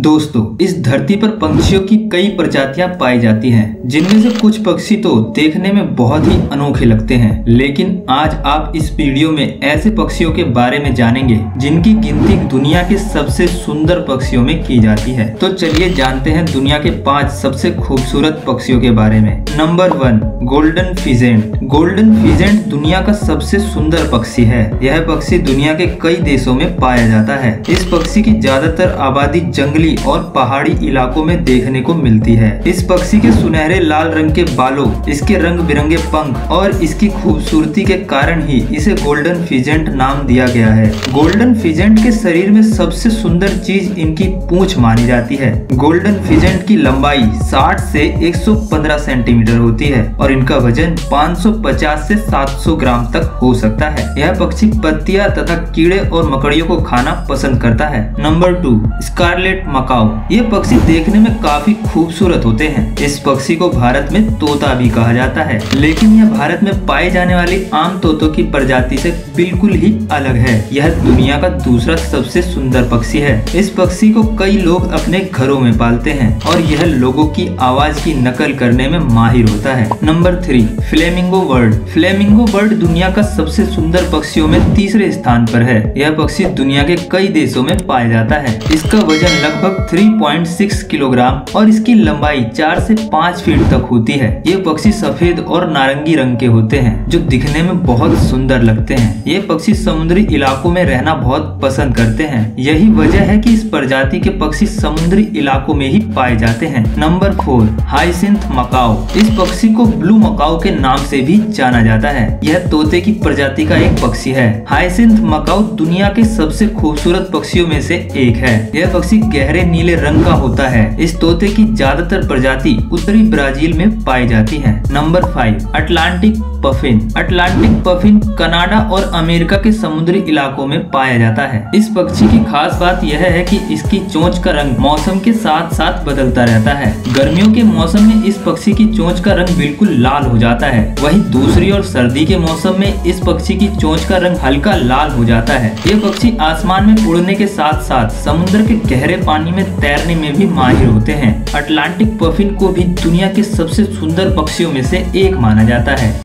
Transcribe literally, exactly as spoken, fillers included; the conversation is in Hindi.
दोस्तों, इस धरती पर पक्षियों की कई प्रजातियां पाई जाती हैं, जिनमें से कुछ पक्षी तो देखने में बहुत ही अनोखे लगते हैं। लेकिन आज आप इस वीडियो में ऐसे पक्षियों के बारे में जानेंगे जिनकी गिनती दुनिया के सबसे सुंदर पक्षियों में की जाती है। तो चलिए जानते हैं दुनिया के पाँच सबसे खूबसूरत पक्षियों के बारे में। Number one, golden pheasant. Golden pheasant दुनिया का सबसे सुंदर पक्षी है। यह पक्षी दुनिया के कई देशों में पाया जाता है। इस पक्षी की ज्यादातर आबादी जंगली और पहाड़ी इलाकों में देखने को मिलती है। इस पक्षी के सुनहरे लाल रंग के बालों, इसके रंग बिरंगे पंख और इसकी खूबसूरती के कारण ही इसे गोल्डन फिजेंट नाम दिया गया है। गोल्डन फिजेंट के शरीर में सबसे सुंदर चीज इनकी पूंछ मानी जाती है। गोल्डन फिजेंट की लंबाई साठ से एक सौ पंद्रह सेंटीमीटर होती है और इनका वजन पाँच सौ पचास से सात सौ ग्राम तक हो सकता है। यह पक्षी पत्तियां तथा कीड़े और मकड़ियों को खाना पसंद करता है। Number two, scarlet macaw. ये पक्षी देखने में काफी खूबसूरत होते हैं। इस पक्षी को भारत में तोता भी कहा जाता है, लेकिन यह भारत में पाए जाने वाली आम तोतों की प्रजाति से बिल्कुल ही अलग है। यह दुनिया का दूसरा सबसे सुंदर पक्षी है। इस पक्षी को कई लोग अपने घरों में पालते हैं और यह लोगों की आवाज की नकल करने में माहिर होता है। Number three, flamingo bird. Flamingo bird दुनिया का सबसे सुंदर पक्षियों में तीसरे स्थान पर है। यह पक्षी दुनिया के कई देशों में पाया जाता है। इसका वजन लगभग तीन पॉइंट छह किलोग्राम और इसकी लंबाई चार से पाँच फीट तक होती है। ये पक्षी सफेद और नारंगी रंग के होते हैं, जो दिखने में बहुत सुंदर लगते हैं। ये पक्षी समुद्री इलाकों में रहना बहुत पसंद करते हैं। यही वजह है कि इस प्रजाति के पक्षी समुद्री इलाकों में ही पाए जाते हैं। Number four, hyacinth macaw. इस पक्षी को ब्लू मकाओ के नाम से भी जाना जाता है। यह तोते की प्रजाति का एक पक्षी है। हाइसिंथ मकाओ दुनिया के सबसे खूबसूरत पक्षियों में से एक है। यह पक्षी गहरे नीले रंग का होता है। इस तोते की ज्यादातर प्रजाति उत्तरी ब्राजील में पाई जाती है। Number five, Atlantic puffin. Atlantic puffin Canada और अमेरिका के समुद्री इलाकों में पाया जाता है। इस पक्षी की खास बात यह है कि इसकी चोंच का रंग मौसम के साथ साथ बदलता रहता है। गर्मियों के मौसम में इस पक्षी की चोंच का रंग बिल्कुल लाल हो जाता है, वहीं दूसरी ओर सर्दी के मौसम में इस पक्षी की चोंच का रंग हल्का लाल हो जाता है। ये पक्षी आसमान में उड़ने के साथ साथ समुद्र के गहरे पानी में तैरने में भी माहिर होते हैं। अटलांटिक पफिन को भी दुनिया के सबसे सुंदर पक्षियों में से एक माना जाता है।